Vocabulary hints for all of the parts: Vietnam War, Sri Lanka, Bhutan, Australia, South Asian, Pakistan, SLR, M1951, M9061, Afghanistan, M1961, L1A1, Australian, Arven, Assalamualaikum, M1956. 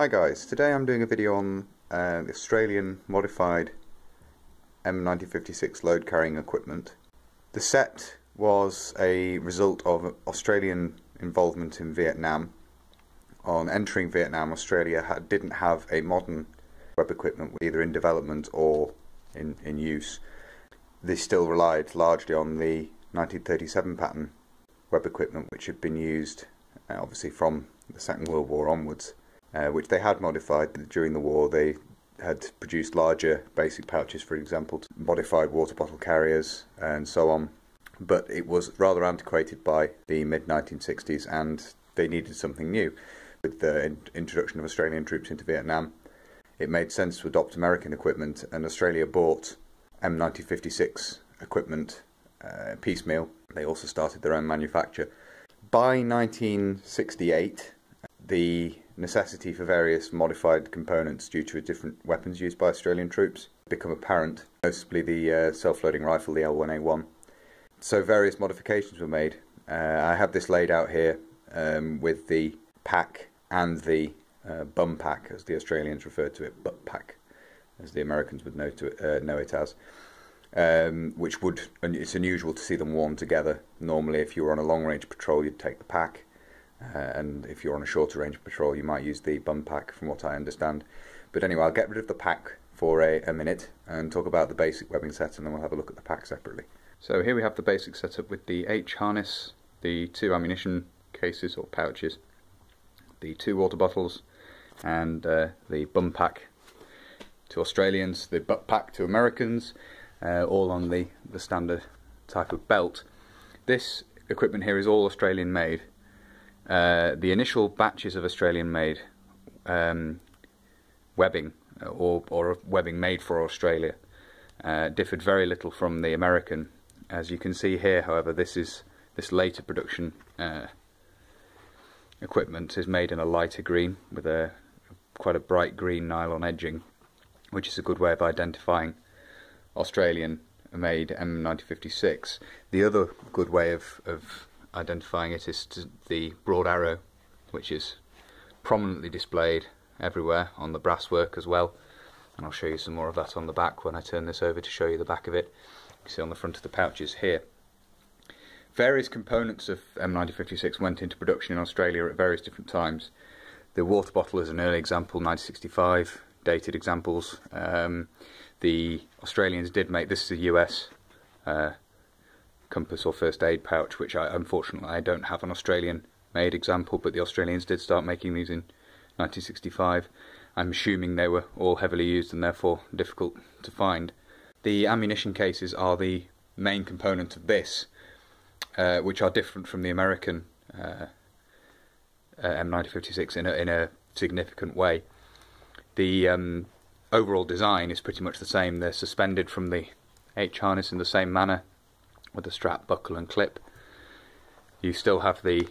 Hi guys, today I'm doing a video on the Australian modified M1956 load carrying equipment. The set was a result of Australian involvement in Vietnam. On entering Vietnam, Australia didn't have a modern web equipment either in development or in use. They still relied largely on the 1937 pattern web equipment which had been used obviously from the Second World War onwards. Which they had modified during the war. They had produced larger basic pouches, for example, modified water bottle carriers and so on, but it was rather antiquated by the mid-1960s and they needed something new. With the introduction of Australian troops into Vietnam, it made sense to adopt American equipment, and Australia bought M1956 equipment piecemeal. They also started their own manufacture. By 1968, the necessity for various modified components due to different weapons used by Australian troops become apparent, notably the self-loading rifle, the L1A1. So various modifications were made. I have this laid out here with the pack and the bum pack, as the Australians referred to it, butt pack, as the Americans would know it as, which would, and it's unusual to see them worn together. Normally if you were on a long-range patrol you'd take the pack. And if you're on a shorter range patrol you might use the bum pack, from what I understand. But anyway, I'll get rid of the pack for a minute and talk about the basic webbing set, and then we'll have a look at the pack separately. So here we have the basic setup with the H harness, the two ammunition cases or pouches, the two water bottles, and the bum pack to Australians, the butt pack to Americans, all on the standard type of belt. This equipment here is all Australian made. The initial batches of Australian-made webbing, or webbing made for Australia, differed very little from the American. As you can see here, however, this later production equipment is made in a lighter green with quite a bright green nylon edging, which is a good way of identifying Australian-made M1956. The other good way of identifying it is the broad arrow, which is prominently displayed everywhere on the brasswork as well, and I'll show you some more of that on the back when I turn this over to show you the back of it. You can see on the front of the pouches here. Various components of M1956 went into production in Australia at various different times. The water bottle is an early example, 1965, dated examples. The Australians did make, this is a US compass or first aid pouch, which unfortunately I don't have an Australian made example, but the Australians did start making these in 1965. I'm assuming they were all heavily used and therefore difficult to find. The ammunition cases are the main component of this, which are different from the American M1956 in a significant way. The overall design is pretty much the same. They're suspended from the H harness in the same manner, with the strap, buckle and clip. You still have the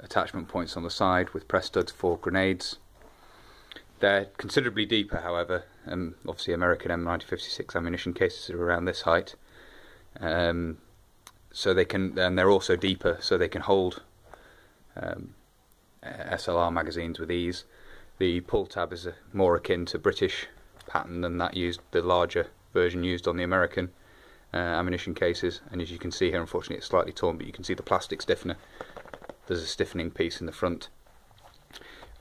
attachment points on the side with press studs for grenades. They're considerably deeper, however, and obviously American M1956 ammunition cases are around this height, so they can, and they're also deeper, so they can hold SLR magazines with ease. The pull tab is more akin to British pattern than that used, the larger version used on the American ammunition cases, and as you can see here, unfortunately it's slightly torn, but you can see the plastic stiffener. There's a stiffening piece in the front.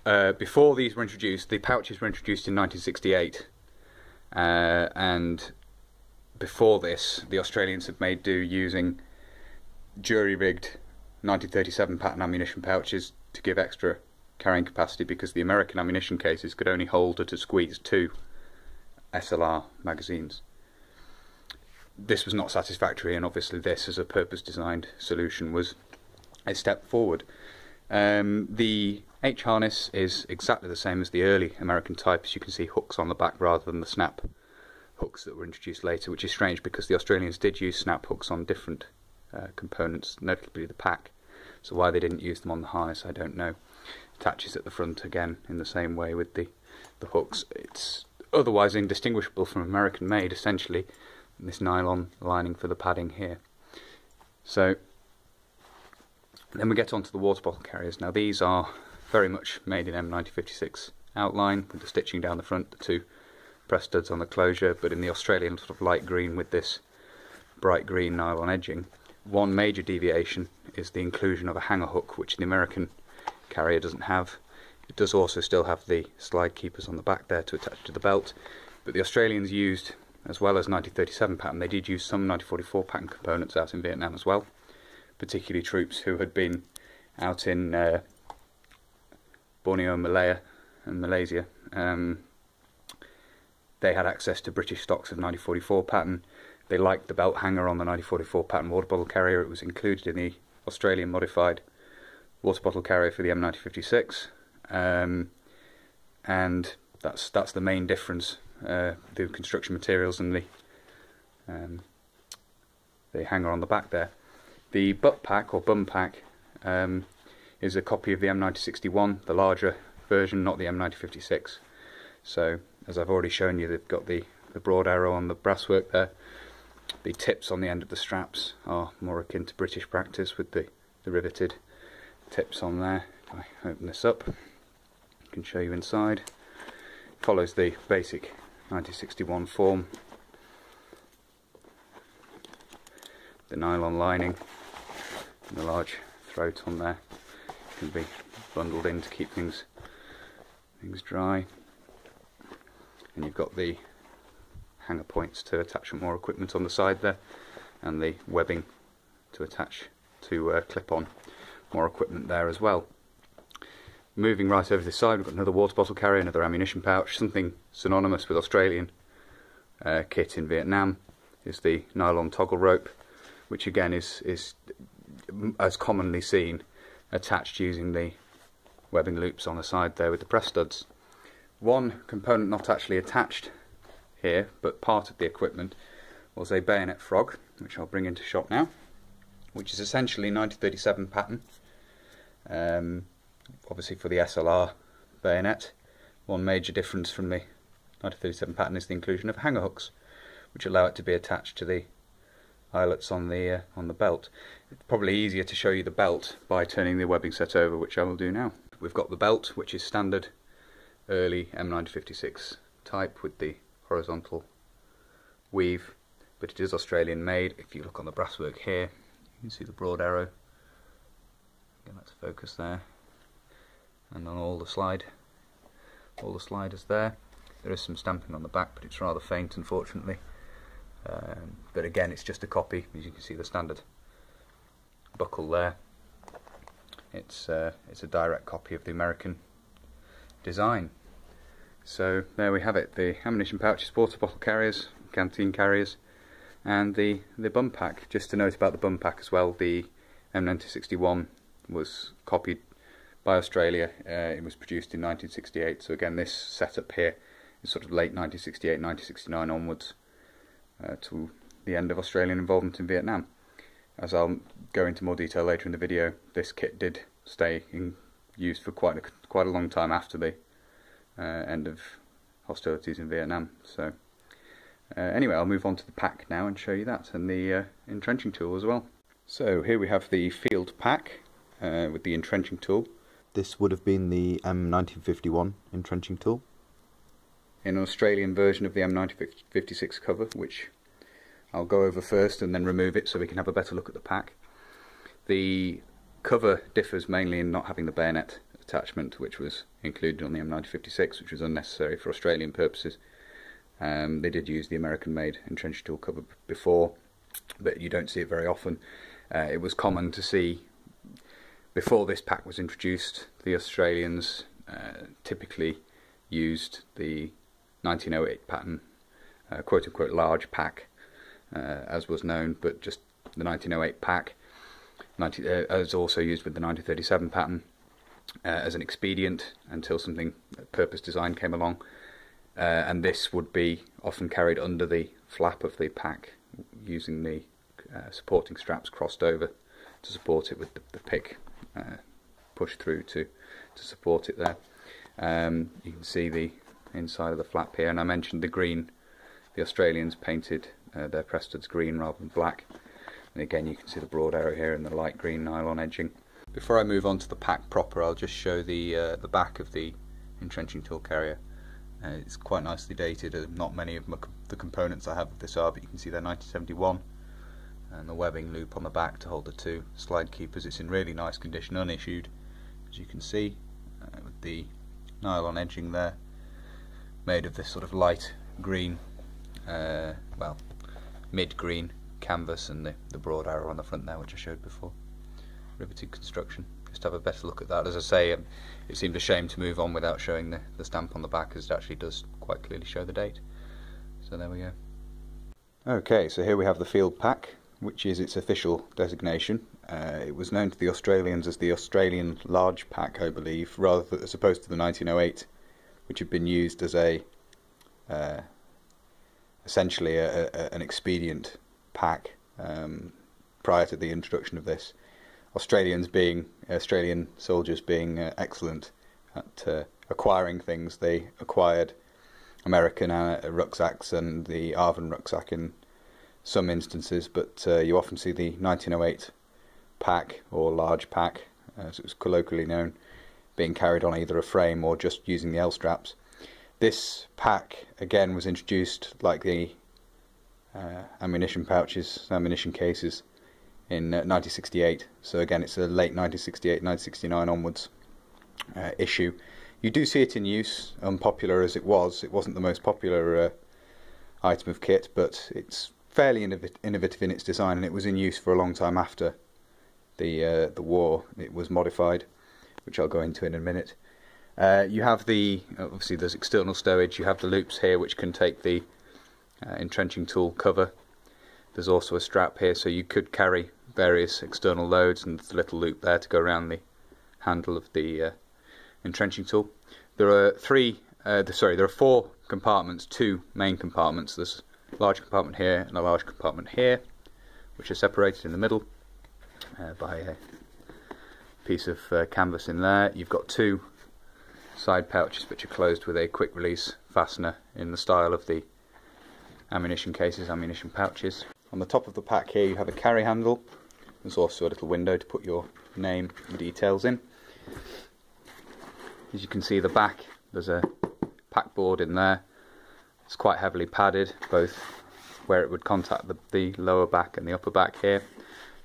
Before these were introduced, the pouches were introduced in 1968, and before this the Australians had made do using jury-rigged 1937 pattern ammunition pouches to give extra carrying capacity, because the American ammunition cases could only hold or to squeeze two SLR magazines. This was not satisfactory, and obviously this, as a purpose-designed solution, was a step forward. The H harness is exactly the same as the early American type. As you can see, hooks on the back rather than the snap hooks that were introduced later, which is strange because the Australians did use snap hooks on different components, notably the pack. So why they didn't use them on the harness, I don't know. Attaches at the front again in the same way with the hooks. It's otherwise indistinguishable from American-made, essentially. This nylon lining for the padding here. So then we get onto the water bottle carriers. Now these are very much made in M1956 outline with the stitching down the front, the two press studs on the closure, but in the Australian sort of light green with this bright green nylon edging. One major deviation is the inclusion of a hanger hook, which the American carrier doesn't have. It does also still have the slide keepers on the back there to attach to the belt, but the Australians used, as well as 1937 pattern, they did use some 1944 pattern components out in Vietnam as well, particularly troops who had been out in Borneo and Malaysia. They had access to British stocks of 1944 pattern. They liked the belt hanger on the 1944 pattern water bottle carrier. It was included in the Australian modified water bottle carrier for the M1956, and that's the main difference. The construction materials and the hanger on the back there. The butt pack or bum pack is a copy of the M9061, the larger version, not the M1956. So as I've already shown you, they've got the broad arrow on the brasswork there. The tips on the end of the straps are more akin to British practice, with the riveted tips on there. If I open this up, I can show you inside. Follows the basic 1961 form. The nylon lining and the large throat on there can be bundled in to keep things dry. And you've got the hanger points to attach more equipment on the side there, and the webbing to attach to clip on more equipment there as well. Moving right over this side, we've got another water bottle carrier, another ammunition pouch. Something synonymous with Australian kit in Vietnam is the nylon toggle rope, which again is as commonly seen, attached using the webbing loops on the side there with the press studs. One component not actually attached here, but part of the equipment, was a bayonet frog, which I'll bring into shot now, which is essentially 1937 pattern. Obviously for the SLR bayonet. One major difference from the 1937 pattern is the inclusion of hanger hooks, which allow it to be attached to the eyelets on the belt. It's probably easier to show you the belt by turning the webbing set over, which I will do now. We've got the belt, which is standard early M1956 type with the horizontal weave, but it is Australian made. If you look on the brasswork here, you can see the broad arrow. Again, let's focus there. And on all the sliders there. There is some stamping on the back, but it's rather faint, unfortunately. But again, it's just a copy. As you can see, the standard buckle there. It's a direct copy of the American design. So there we have it: the ammunition pouches, water bottle carriers, canteen carriers, and the bum pack. Just to note about the bum pack as well, the M1961 was copied by Australia. It was produced in 1968, so again this setup here is sort of late 1968, 1969 onwards to the end of Australian involvement in Vietnam. As I'll go into more detail later in the video, this kit did stay in use for quite a long time after the end of hostilities in Vietnam. So anyway, I'll move on to the pack now and show you that, and the entrenching tool as well. So here we have the field pack with the entrenching tool. This would have been the M1951 entrenching tool. In an Australian version of the M1956 cover, which I'll go over first and then remove it so we can have a better look at the pack. The cover differs mainly in not having the bayonet attachment, which was included on the M1956, which was unnecessary for Australian purposes. They did use the American-made entrenching tool cover before, but you don't see it very often. It was common to see, before this pack was introduced, the Australians typically used the 1908 pattern, quote-unquote large pack, as was known, but just the 1908 pack, as also used with the 1937 pattern, as an expedient until something purpose design came along, and this would be often carried under the flap of the pack, using the supporting straps crossed over to support it with the pick. Push through to support it there. You can see the inside of the flap here, and I mentioned the green. The Australians painted their press studs green rather than black, and again you can see the broad arrow here and the light green nylon edging. Before I move on to the pack proper, I'll just show the back of the entrenching tool carrier. It's quite nicely dated. Not many of the components I have of this are, but you can see they're 1971, and the webbing loop on the back to hold the two slide keepers. It's in really nice condition, unissued, as you can see, with the nylon edging there, made of this sort of light green, well, mid-green canvas, and the broad arrow on the front there, which I showed before. Riveted construction. Just have a better look at that. As I say, it seemed a shame to move on without showing the stamp on the back, as it actually does quite clearly show the date. So there we go. Okay, so here we have the field pack, which is its official designation. It was known to the Australians as the Australian Large Pack, I believe, as opposed to the 1908, which had been used as a essentially an expedient pack prior to the introduction of this. Australian soldiers being excellent at acquiring things. They acquired American rucksacks and the Arven rucksack in some instances, but you often see the 1908 pack or large pack, as it was colloquially known, being carried on either a frame or just using the L straps. This pack again was introduced, like the ammunition pouches, ammunition cases, in 1968, so again it's a late 1968, 1969 onwards issue. You do see it in use, unpopular as it was. It wasn't the most popular item of kit, but it's fairly innovative in its design, and it was in use for a long time after the war. It was modified, which I'll go into in a minute. You have obviously there's external stowage, you have the loops here which can take the entrenching tool cover. There's also a strap here, so you could carry various external loads, and there's a little loop there to go around the handle of the entrenching tool. There are four compartments, two main compartments. There's a large compartment here and a large compartment here, which are separated in the middle by a piece of canvas in there. You've got two side pouches which are closed with a quick release fastener in the style of the ammunition cases, ammunition pouches. On the top of the pack here you have a carry handle. There's also a little window to put your name and details in. As you can see, the back, there's a pack board in there. It's quite heavily padded, both where it would contact the lower back and the upper back here.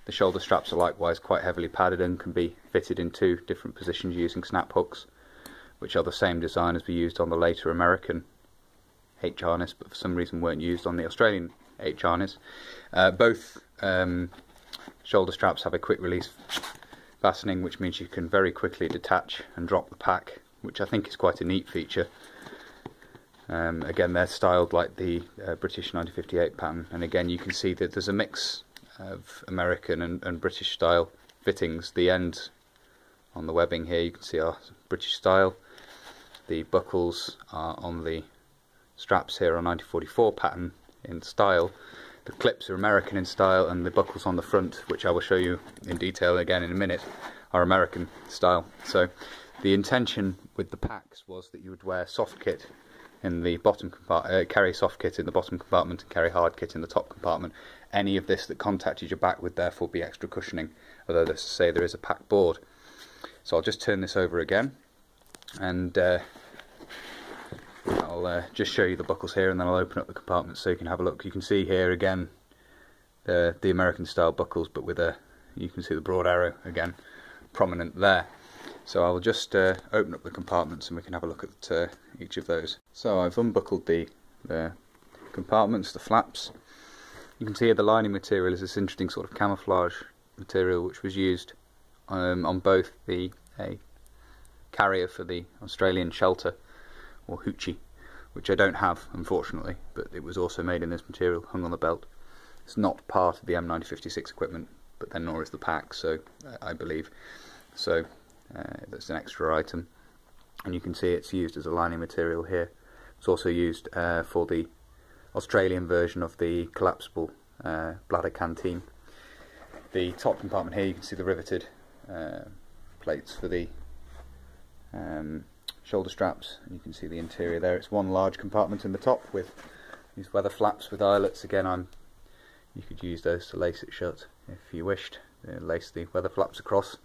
The shoulder straps are likewise quite heavily padded and can be fitted in two different positions using snap hooks, which are the same design as we used on the later American H-harness, but for some reason weren't used on the Australian H-harness. Both shoulder straps have a quick release fastening, which means you can very quickly detach and drop the pack, which I think is quite a neat feature. Again, they're styled like the British 1958 pattern, and again you can see that there's a mix of American and British style fittings. The ends on the webbing here you can see are British style. The buckles are on the straps here are 1944 pattern in style. The clips are American in style, and the buckles on the front, which I will show you in detail again in a minute, are American style. So the intention with the packs was that you would wear soft kit in the bottom compartment, carry soft kit in the bottom compartment, and carry hard kit in the top compartment. Any of this that contacted your back would therefore be extra cushioning, although let's say there is a pack board. So I'll just turn this over again, and I'll just show you the buckles here, and then I'll open up the compartments so you can have a look. You can see here again the American style buckles, but with you can see the broad arrow again prominent there. So I'll just open up the compartments and we can have a look at each of those. So I've unbuckled the compartments, the flaps. You can see here the lining material is this interesting sort of camouflage material which was used on both the carrier for the Australian shelter, or hoochie, which I don't have unfortunately, but it was also made in this material, hung on the belt. It's not part of the M1956 equipment, but then nor is the pack, so I believe. So that's an extra item, and you can see it's used as a lining material here. It's also used for the Australian version of the collapsible bladder canteen. The top compartment here you can see the riveted plates for the shoulder straps, and you can see the interior there. It's one large compartment in the top with these weather flaps with eyelets. Again, you could use those to lace it shut if you wished, lace the weather flaps across.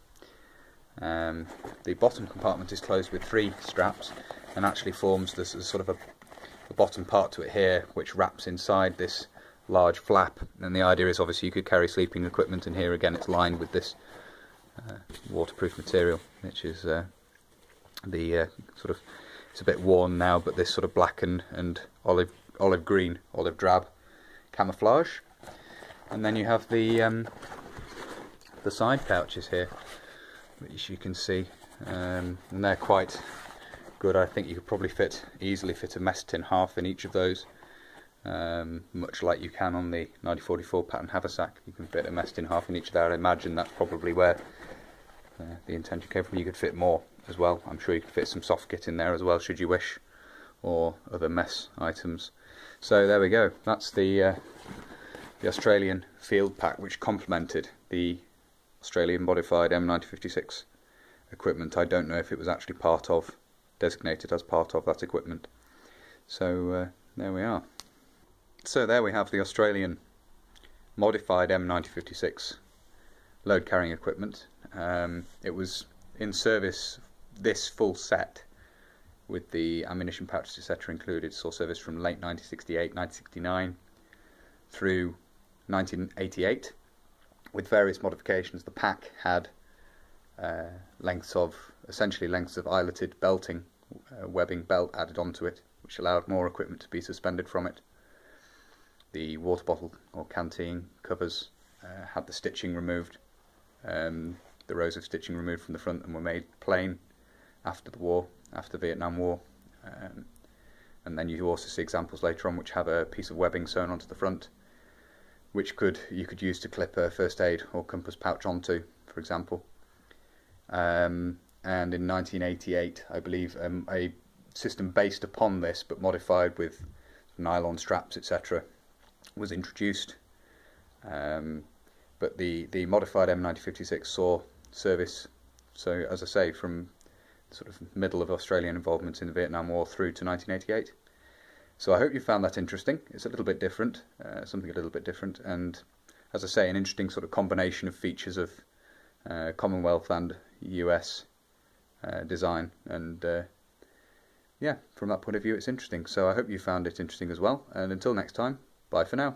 The bottom compartment is closed with three straps. and actually forms this sort of a bottom part to it here, which wraps inside this large flap. And the idea is obviously you could carry sleeping equipment, and here again it's lined with this waterproof material, which is sort of, it's a bit worn now, but this sort of black and olive green, olive drab camouflage. And then you have the side pouches here, which you can see, and they're quite good. I think you could probably easily fit a mess tin half in each of those, much like you can on the 9044 pattern haversack. You can fit a mess tin half in each of that. I imagine that's probably where the intention came from. You could fit more as well. I'm sure you could fit some soft kit in there as well, should you wish, or other mess items. So there we go. That's the Australian field pack, which complemented the Australian modified M1956 equipment. I don't know if it was actually part of, designated as part of that equipment. So there we are. So there we have the Australian modified M1956 load carrying equipment. It was in service, this full set with the ammunition pouches etc. included, saw service from late 1968, 1969 through 1988 with various modifications. The pack had essentially lengths of eyeletted belting, webbing belt added onto it, which allowed more equipment to be suspended from it. The water bottle or canteen covers had the stitching removed, the rows of stitching removed from the front, and were made plain after the war, after the Vietnam War. And then you also see examples later on which have a piece of webbing sewn onto the front, which you could use to clip a first aid or compass pouch onto, for example. And in 1988, I believe, a system based upon this but modified with nylon straps etc. was introduced. But the modified M1956 saw service, so as I say, from sort of middle of Australian involvement in the Vietnam War through to 1988. So I hope you found that interesting. It's a little bit different, something a little bit different, and as I say, an interesting sort of combination of features of Commonwealth and US design, and yeah, from that point of view it's interesting. So I hope you found it interesting as well, and until next time, bye for now.